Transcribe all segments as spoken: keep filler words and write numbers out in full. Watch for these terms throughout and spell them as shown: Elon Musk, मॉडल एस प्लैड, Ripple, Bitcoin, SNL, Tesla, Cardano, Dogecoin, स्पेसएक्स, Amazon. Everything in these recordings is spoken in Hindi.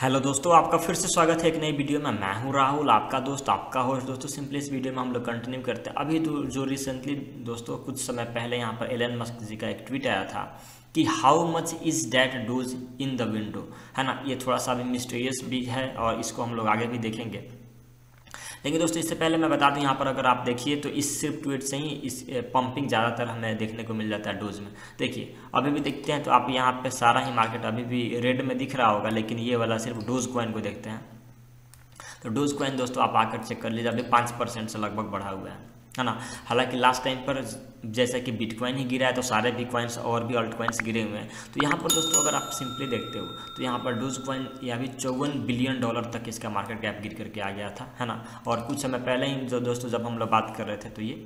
हेलो दोस्तों, आपका फिर से स्वागत है एक नई वीडियो में। मैं हूं राहुल, आपका दोस्त, आपका होस्ट। दोस्तों सिंपली इस वीडियो में हम लोग कंटिन्यू करते हैं। अभी जो रिसेंटली दोस्तों कुछ समय पहले यहाँ पर एलन मस्क जी का एक ट्वीट आया था कि how much is that doge in the window, है ना। ये थोड़ा सा अभी मिस्टीरियस भी है और इसको हम लोग आगे भी देखेंगे। लेकिन दोस्तों इससे पहले मैं बता दूं, यहाँ पर अगर आप देखिए तो इस सिर्फ ट्वीट से ही इस पंपिंग ज़्यादातर हमें देखने को मिल जाता है डोज में। देखिए अभी भी देखते हैं तो आप यहाँ पे सारा ही मार्केट अभी भी रेड में दिख रहा होगा, लेकिन ये वाला सिर्फ डोज कॉइन को देखते हैं तो डोज कॉइन दोस्तों आप आकर चेक कर लीजिए, अभी पाँच परसेंट से लगभग बढ़ा हुआ है, है ना। हालांकि लास्ट टाइम पर जैसा कि बिटकॉइन ही गिरा है तो सारे भी कॉइन्स और भी ऑल्ट कॉइन्स गिरे हुए हैं। तो यहाँ पर दोस्तों अगर आप सिंपली देखते हो तो यहाँ पर डोज कॉइन या भी चौवन बिलियन डॉलर तक इसका मार्केट कैप गिर करके आ गया था, है ना। और कुछ समय पहले ही जो दोस्तों जब हम लोग बात कर रहे थे तो ये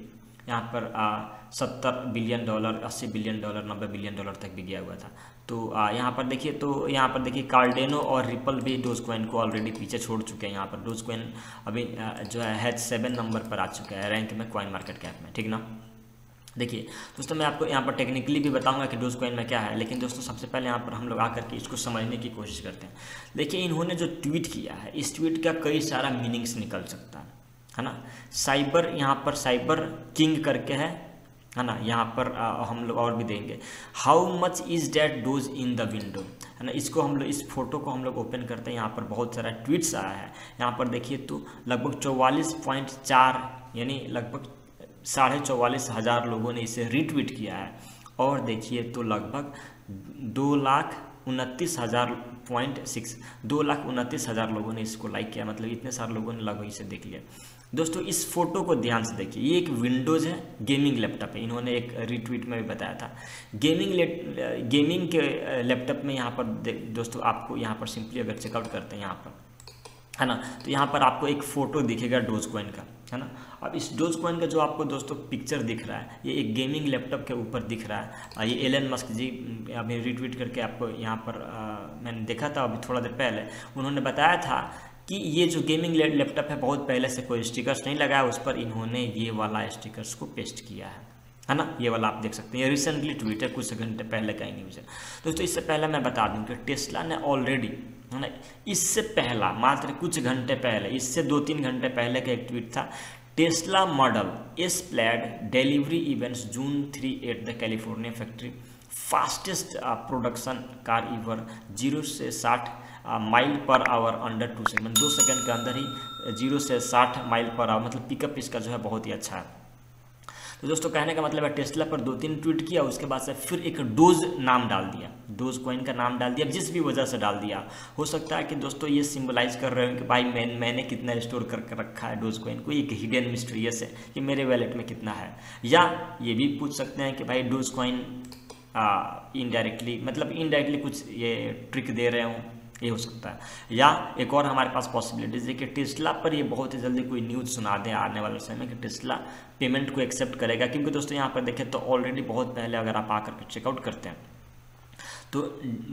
यहाँ पर आ, सत्तर बिलियन डॉलर, अस्सी बिलियन डॉलर, नब्बे बिलियन डॉलर तक भी गया हुआ था। तो आ, यहाँ पर देखिए तो यहाँ पर देखिए कार्डेनो और रिपल भी डोजकॉइन को ऑलरेडी पीछे छोड़ चुके हैं। यहाँ पर डोजकॉइन अभी आ, जो है हेड सेवन नंबर पर आ चुका है रैंक में कॉइन मार्केट कैप में, ठीक ना। देखिए दोस्तों मैं आपको यहाँ पर टेक्निकली भी बताऊंगा कि डोजकॉइन में क्या है, लेकिन दोस्तों सबसे पहले यहाँ पर हम लोग आकर के इसको समझने की कोशिश करते हैं। देखिए इन्होंने जो ट्वीट किया है, इस ट्वीट का कई सारा मीनिंग्स निकल सकता है, है ना। साइबर यहाँ पर साइबर किंग करके है, है ना। यहाँ पर आ, हम लोग और भी देंगे how much is that doge in the window, है ना। इसको हम लोग इस फोटो को हम लोग ओपन करते हैं, यहाँ पर बहुत सारा ट्वीट्स आया है। यहाँ पर देखिए तो लगभग चौवालीस पॉइंट चार यानी लगभग साढ़े चौवालीस हज़ार लोगों ने इसे रीट्वीट किया है और देखिए तो लगभग दो लाख उनतीस हज़ार पॉइंट सिक्स दो लाख उनतीस हज़ार लोगों ने इसको लाइक किया। मतलब इतने सारे लोगों ने लगभग इसे देख लिया। दोस्तों इस फोटो को ध्यान से देखिए, ये एक विंडोज़ है, गेमिंग लैपटॉप है। इन्होंने एक रिट्वीट में भी बताया था गेमिंग गेमिंग के लैपटॉप में। यहाँ पर दोस्तों आपको यहाँ पर सिंपली अगर चेकआउट करते हैं यहाँ पर, है ना, तो यहाँ पर आपको एक फ़ोटो दिखेगा डोजकॉइन का, है ना। अब इस डोजकॉइन का जो आपको दोस्तों पिक्चर दिख रहा है ये एक गेमिंग लैपटॉप के ऊपर दिख रहा है। ये एलन मस्क जी अभी रिट्वीट करके आपको यहाँ पर आ, मैंने देखा था अभी थोड़ा देर पहले, उन्होंने बताया था कि ये जो गेमिंग लैपटॉप है बहुत पहले से कोई स्टिकर्स नहीं लगाया, उस पर इन्होंने ये वाला स्टिकर्स को पेस्ट किया है, है ना। ये वाला आप देख सकते हैं, ये रिसेंटली ट्वीट है, कुछ घंटे पहले का न्यूज़ है। दोस्तों इससे पहले मैं बता दूं कि टेस्ला ने ऑलरेडी, है ना, इससे पहला मात्र कुछ घंटे पहले, इससे दो तीन घंटे पहले का एक ट्वीट था, Tesla मॉडल एस प्लैड delivery events June three at the California factory, fastest production car ever, zero से साठ mile per hour under two second, दो सेकेंड के अंदर ही जीरो से साठ माइल पर आवर, मतलब पिकअप इसका जो है बहुत ही अच्छा है। तो दोस्तों कहने का मतलब है टेस्ला पर दो तीन ट्वीट किया, उसके बाद से फिर एक डोज नाम डाल दिया, डोज कॉइन का नाम डाल दिया, जिस भी वजह से डाल दिया। हो सकता है कि दोस्तों ये सिंबलाइज कर रहे हो कि भाई मैं मैंने कितना स्टोर करके रखा है डोज कॉइन को, एक हिडन मिस्ट्रियस है कि मेरे वैलेट में कितना है। या ये भी पूछ सकते हैं कि भाई डोज कॉइन इनडायरेक्टली, मतलब इनडायरेक्टली कुछ ये ट्रिक दे रहे हूँ, ये हो सकता है। या एक और हमारे पास पॉसिबिलिटीज है कि टेस्ला पर ये बहुत ही जल्दी कोई न्यूज़ सुना दें आने वाले समय कि टेस्ला पेमेंट को एक्सेप्ट करेगा, क्योंकि दोस्तों यहाँ पर देखें तो ऑलरेडी बहुत पहले अगर आप आकर के चेकआउट करते हैं तो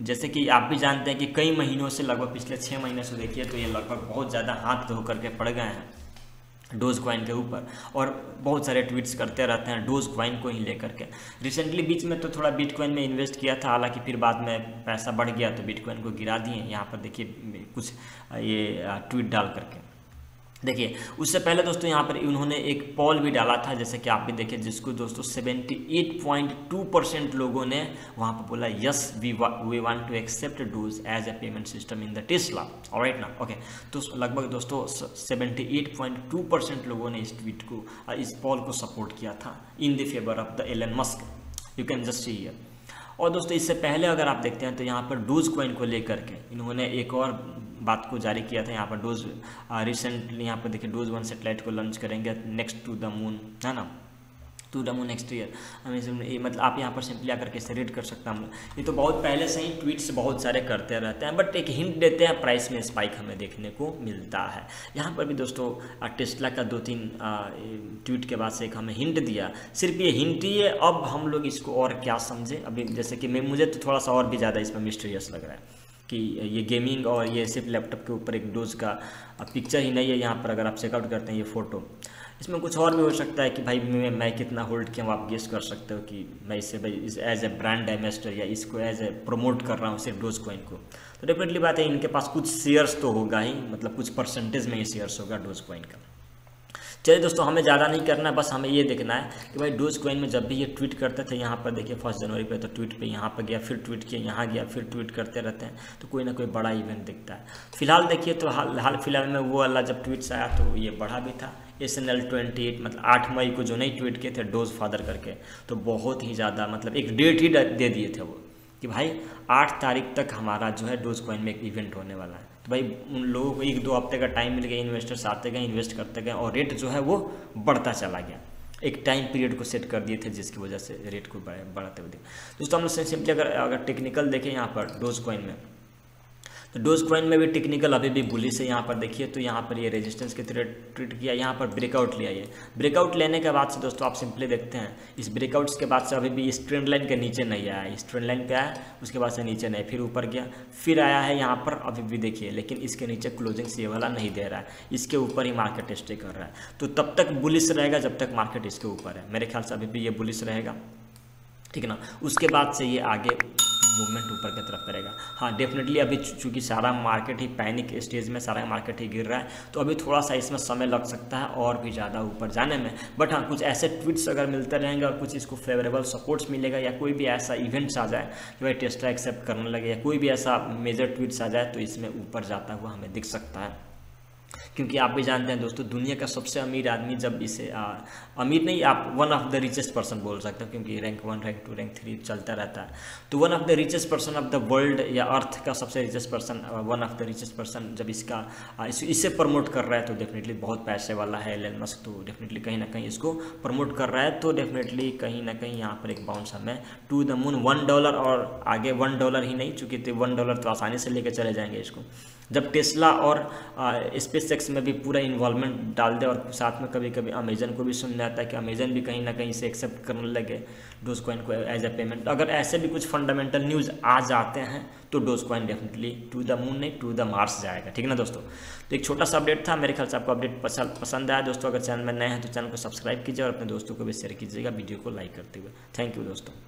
जैसे कि आप भी जानते हैं कि कई महीनों से, लगभग पिछले छः महीने से देखिए तो ये लगभग बहुत ज़्यादा हाथ धो करके पड़ गए हैं डोज कॉइन के ऊपर और बहुत सारे ट्वीट्स करते रहते हैं डोज कॉइन को ही लेकर के। रिसेंटली बीच में तो थोड़ा बिटकॉइन में इन्वेस्ट किया था, हालांकि फिर बाद में पैसा बढ़ गया तो बिटकॉइन को गिरा दिए। यहाँ पर देखिए कुछ ये ट्वीट डाल करके देखिए, उससे पहले दोस्तों यहाँ पर उन्होंने एक पोल भी डाला था, जैसे कि आप भी देखें, जिसको दोस्तों अठहत्तर पॉइंट दो परसेंट लोगों ने वहाँ पर बोला yes we we want to accept doge as a payment system in the Tesla, alright ना, ओके। तो लगभग दोस्तों अठहत्तर पॉइंट दो परसेंट लोगों ने इस ट्वीट को, इस पोल को सपोर्ट किया था in the favour of the Elon Musk, you can just see here. और दोस्तों इससे पहले अगर आप देखते हैं तो यहाँ पर डोज कॉइन को लेकर के इन्होंने एक और बात को जारी किया था। यहाँ पर डोज रिसेंटली यहाँ पर देखिए डोज वन सेटेलाइट को लॉन्च करेंगे नेक्स्ट टू द मून, है ना, to the moon next year. हमें मतलब आप यहाँ पर सिंपली आकर कैसे रीड कर सकते हैं हम लोग। ये तो बहुत पहले से ही ट्वीट्स बहुत सारे करते रहते हैं, बट एक हिंट देते हैं, प्राइस में स्पाइक हमें देखने को मिलता है। यहाँ पर भी दोस्तों टेस्ला का दो तीन ट्वीट के बाद से एक हमें हिंट दिया, सिर्फ ये हिंट ही है। अब हम लोग इसको और क्या समझे अभी, जैसे कि मैं मुझे तो थोड़ा सा और भी ज़्यादा इसमें मिस्टीरियस लग रहा है कि ये गेमिंग और ये सिर्फ लैपटॉप के ऊपर एक डोज का पिक्चर ही नहीं है। यहाँ पर अगर आप चेकआउट करते हैं ये फ़ोटो, इसमें कुछ और भी हो सकता है कि भाई मैं, मैं कितना होल्ड किया हूँ, आप गेस कर सकते हो कि मैं इसे भाई इस एज ए ब्रांड एम्बेसडर या इसको एज ए प्रमोट कर रहा हूँ सिर्फ डोजकॉइन को। तो डेफिनेटली बात है इनके पास कुछ शेयर्स तो होगा ही, मतलब कुछ परसेंटेज में ये शेयर्स होगा डोजकॉइन का। चलिए दोस्तों, हमें ज़्यादा नहीं करना है, बस हमें ये देखना है कि भाई डोजकॉइन में जब भी ये ट्वीट करते थे, यहाँ पर देखिए फर्स्ट जनवरी पे तो ट्वीट पे यहाँ पर गया, फिर ट्वीट किया, यहाँ गया, फिर ट्वीट करते रहते हैं, तो कोई ना कोई बड़ा इवेंट दिखता है। फिलहाल देखिए तो हाल हाल फिलहाल में वो वाला जब ट्वीट आया तो ये बढ़ा भी था। एस एन एल अट्ठाईस मतलब आठ मई को जो नहीं ट्वीट किए थे डोज फादर करके, तो बहुत ही ज़्यादा मतलब एक डेट ही दे दिए थे वो कि भाई आठ तारीख तक हमारा जो है डोजकॉइन में एक इवेंट होने वाला है। तो भाई उन लोगों को एक दो हफ्ते का टाइम मिल गया, इन्वेस्टर्स आते गए, इन्वेस्ट करते गए और रेट जो है वो बढ़ता चला गया। एक टाइम पीरियड को सेट कर दिए थे जिसकी वजह से रेट को बढ़ाते हुए दोस्तों हम लोग सिंपली अगर अगर टेक्निकल देखें यहाँ पर डोजकॉइन में, तो डोजकॉइन में भी टेक्निकल अभी भी बुलिश है। यहाँ पर देखिए तो यहाँ पर ये रेजिस्टेंस के थ्रू ट्रीट किया, यहाँ पर ब्रेकआउट लिया। ये ब्रेकआउट लेने के बाद से दोस्तों आप सिंपली देखते हैं इस ब्रेकआउट्स के बाद से अभी भी इस ट्रेंड लाइन के नीचे नहीं आया, इस ट्रेंड लाइन पे आया, उसके बाद से नीचे नहीं, फिर ऊपर गया, फिर आया है यहाँ पर अभी भी देखिए, लेकिन इसके नीचे क्लोजिंग से ये वाला नहीं दे रहा है, इसके ऊपर ही मार्केट स्टे कर रहा है। तो तब तक बुलिश रहेगा जब तक मार्केट इसके ऊपर है, मेरे ख्याल से अभी भी ये बुलिश रहेगा, ठीक है ना। उसके बाद से ये आगे मूवमेंट ऊपर की तरफ करेगा। हाँ डेफिनेटली अभी चूंकि सारा मार्केट ही पैनिक स्टेज में, सारा मार्केट ही गिर रहा है, तो अभी थोड़ा सा इसमें समय लग सकता है और भी ज़्यादा ऊपर जाने में। बट हाँ कुछ ऐसे ट्वीट्स अगर मिलते रहेंगे और कुछ इसको फेवरेबल सपोर्ट्स मिलेगा या कोई भी ऐसा इवेंट्स आ जाए कि भाई टेस्ला एक्सेप्ट करने लगे या कोई भी ऐसा मेजर ट्वीट्स आ जाए, तो इसमें ऊपर जाता हुआ हमें दिख सकता है। क्योंकि आप भी जानते हैं दोस्तों दुनिया का सबसे अमीर आदमी जब इसे आ, अमीर नहीं, आप one of the richest person बोल सकते हो, क्योंकि rank one rank two rank three चलता रहता है। तो one of the richest person of the world या अर्थ का सबसे richest person, one of the richest person जब इसका इस, इसे प्रमोट कर रहा है, तो डेफिनेटली बहुत पैसे वाला है एलन मस्क, तो डेफिनेटली कहीं ना कहीं इसको प्रमोट कर रहा है। तो डेफिनेटली कहीं ना कहीं यहाँ पर एक बाउंस हमें to the moon one dollar और आगे वन डॉलर ही नहीं, चूँकि वन डॉलर तो आसानी से लेकर चले जाएंगे इसको। जब टेस्ला और स्पेसएक्स में भी पूरा इन्वॉल्वमेंट डाल दे और साथ में कभी कभी अमेजन को भी सुनने आता है कि अमेजन भी कहीं ना कहीं इसे एक्सेप्ट करने लगे डोजकॉइन को एज अ पेमेंट, अगर ऐसे भी कुछ फंडामेंटल न्यूज़ आ जाते हैं तो Dogecoin definitely to the moon नहीं टू द मार्स जाएगा, ठीक है ना दोस्तों। तो एक छोटा सा अपडेट था, मेरे ख्याल से आपको अपडेट पसंद आया दोस्तों। अगर चैनल में नए हैं तो चैनल को सब्सक्राइब कीजिए और अपने दोस्तों को भी शेयर कीजिएगा वीडियो को लाइक करते हुए। थैंक यू दोस्तों।